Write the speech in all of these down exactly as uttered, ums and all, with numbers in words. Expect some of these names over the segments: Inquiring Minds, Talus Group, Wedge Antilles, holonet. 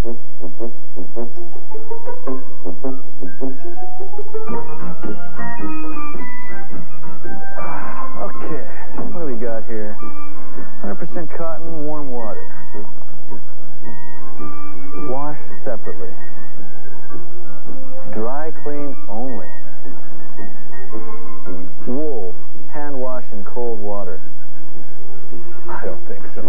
Okay, what do we got here? one hundred percent cotton, warm water. Wash separately. Dry clean only. Wool, hand wash in cold water. I don't think so.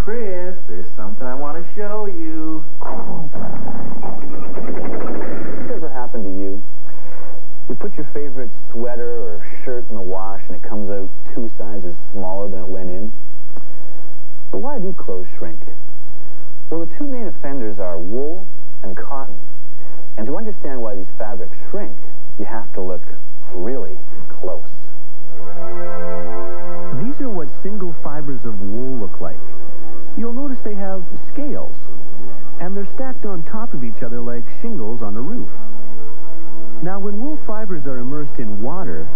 Chris, there's something I want to show you. Whatever happened to you? You put your favorite sweater or shirt in the wash and it comes out two sizes smaller than it went in. But why do clothes shrink? Well, the two main offenders are wool and cotton. And to understand why these fabrics shrink, you have to look really close. These are what single fibers of wool look like. You'll notice they have scales, and they're stacked on top of each other like shingles on a roof. Now, when wool fibers are immersed in water,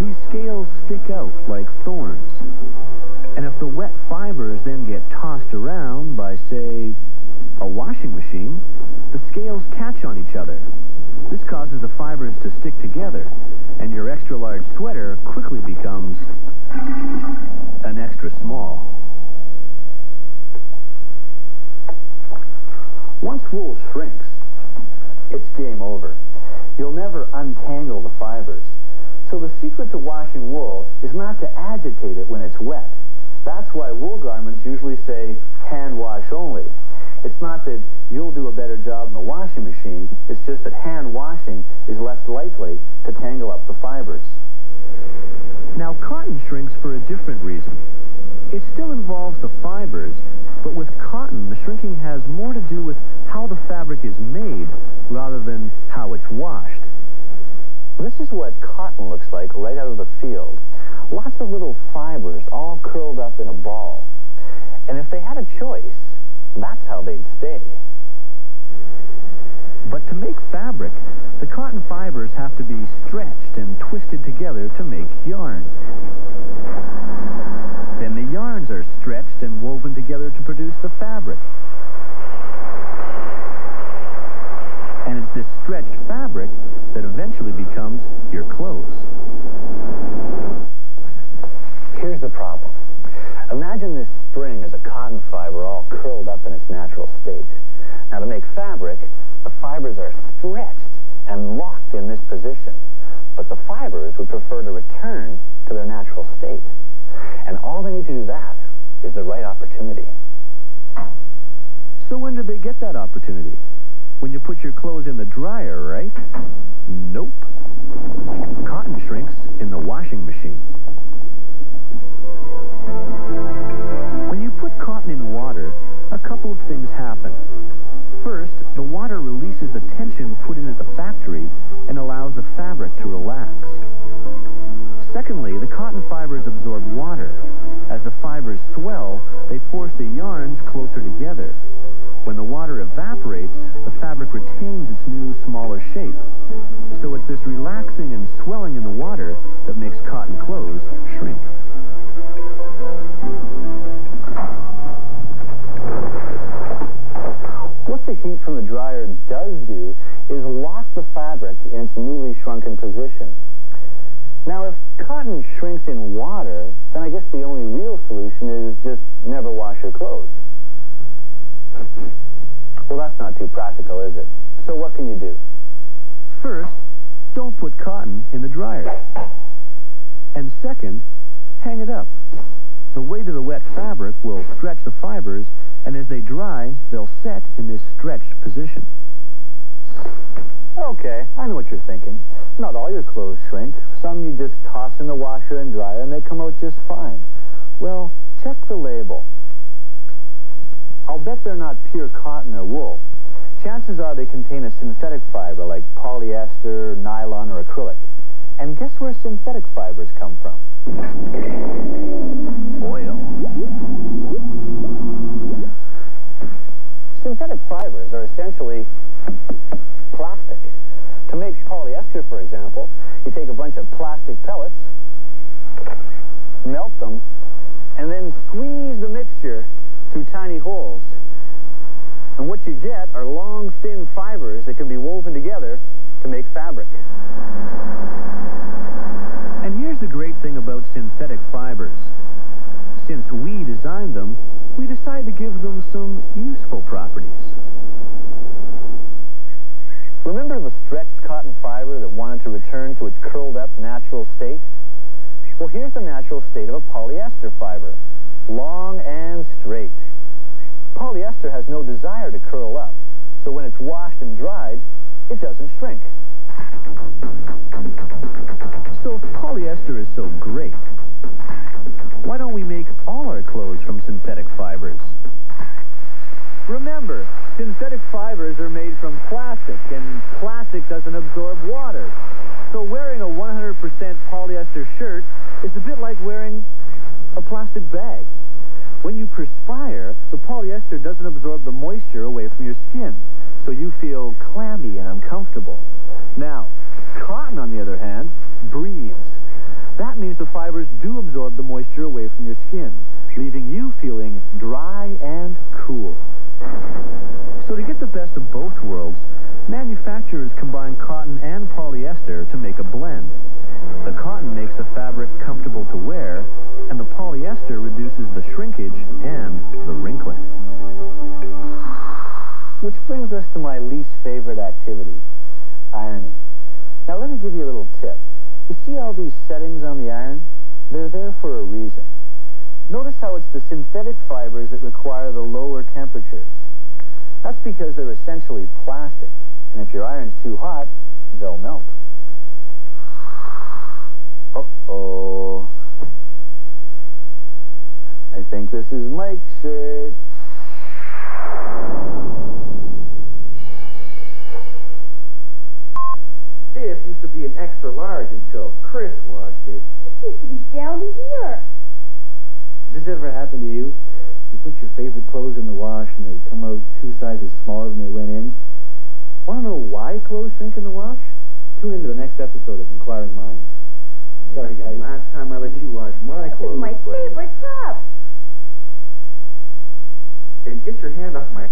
these scales stick out like thorns. And if the wet fibers then get tossed around by, say, a washing machine, the scales catch on each other. This causes the fibers to stick together, and your extra-large sweater quickly becomes an extra small. Once wool shrinks, it's game over. You'll never untangle the fibers. So the secret to washing wool is not to agitate it when it's wet. That's why wool garments usually say hand wash only. It's not that you'll do a better job in the washing machine, it's just that hand washing is less likely to tangle up the fibers. Now, cotton shrinks for a different reason. It still involves the fibers, but with cotton, the shrinking has more to do with how the fabric is made rather than how it's washed. This is what cotton looks like right out of the field. Lots of little fibers all curled up in a ball. And if they had a choice, that's how they'd stay. But to make fabric, the cotton fibers have to be stretched and twisted together to make yarn. Then the yarns are stretched and woven together to produce the fabric. And it's this stretched fabric that eventually becomes your clothes. Here's the problem. Imagine this spring as a cotton fiber all curled up in its natural state. Now, to make fabric, the fibers are stretched and locked in this position. But the fibers would prefer to return to their natural state. And all they need to do that is the right opportunity. So when did they get that opportunity? When you put your clothes in the dryer, right? Nope. Cotton shrinks in the washing machine. When you put cotton in water, a couple of things happen. First, the water releases the tension put in at the factory and allows the fabric to relax. Secondly, the cotton fibers absorb water. As the fibers swell, they force the yarns closer together. When the water evaporates, the fabric retains its new, smaller shape. So it's this relaxing and swelling in the water that makes cotton clothes shrink. What the heat from the dryer does do is lock the fabric in its newly shrunken position. Now, if cotton shrinks in water, then I guess the only real solution is just never wash your clothes. Well, that's not too practical, is it? So what can you do? First, don't put cotton in the dryer. And second, hang it up. The weight of the wet fabric will stretch the fibers, and as they dry, they'll set in this stretched position. Okay, I know what you're thinking. Not all your clothes shrink. Some you just toss in the washer and dryer and they come out just fine. Well, check the label. I'll bet they're not pure cotton or wool. Chances are they contain a synthetic fiber like polyester, nylon, or acrylic. And guess where synthetic fibers come from? Oil. digester, for example, you take a bunch of plastic pellets, melt them, and then squeeze the mixture through tiny holes. And what you get are long, thin fibers that can be woven together to make fabric. And here's the great thing about synthetic fibers. Since we designed them, we decide to give them some useful properties. Remember the stretched cotton fiber that wanted to return to its curled-up natural state? Well, here's the natural state of a polyester fiber, long and straight. Polyester has no desire to curl up, so when it's washed and dried, it doesn't shrink. So if polyester is so great, why don't we make all our clothes from synthetic fibers? Remember, synthetic fibers are made from plastic, and plastic doesn't absorb water. So wearing a one hundred percent polyester shirt is a bit like wearing a plastic bag. When you perspire, the polyester doesn't absorb the moisture away from your skin, so you feel clammy and uncomfortable. Now, cotton, on the other hand, breathes. That means the fibers do absorb the moisture away from your skin, leaving you feeling dry and cool. So to get the best of both worlds, manufacturers combine cotton and polyester to make a blend. The cotton makes the fabric comfortable to wear, and the polyester reduces the shrinkage and the wrinkling. Which brings us to my least favorite activity, ironing. Now let me give you a little tip. You see all these settings on the iron? They're there for a reason. Notice how it's the synthetic fibers that require the lower temperatures. That's because they're essentially plastic, and if your iron's too hot, they'll melt. Uh-oh. I think this is Mike's shirt. This used to be an extra large until Chris washed it. This used to be down to here. Has this ever happened to you? You put your favorite clothes in the wash and they come out two sizes smaller than they went in. Want to know why clothes shrink in the wash? Tune into the next episode of Inquiring Minds. Sorry, guys. Last time I let you wash my clothes. This is my favorite job. And get your hand off my...